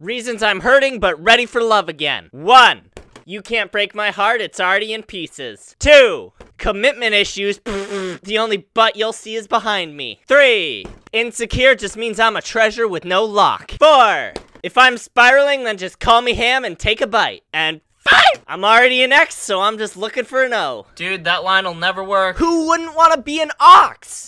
Reasons I'm hurting but ready for love again. 1. You can't break my heart, it's already in pieces. 2. Commitment issues, the only butt you'll see is behind me. 3. Insecure just means I'm a treasure with no lock. 4. If I'm spiraling, then just call me ham and take a bite. And 5. I'm already an X, so I'm just looking for an O. Dude, that line'll never work. Who wouldn't want to be an ox?